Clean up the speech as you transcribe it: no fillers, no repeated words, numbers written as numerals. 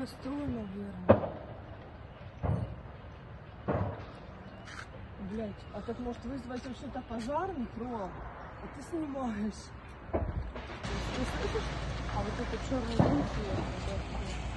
кастрюль, наверное. Блять, а так может вызвать вообще-то пожарный кров? А ты снимаешь. Ты слышишь? А вот это черное лучшее.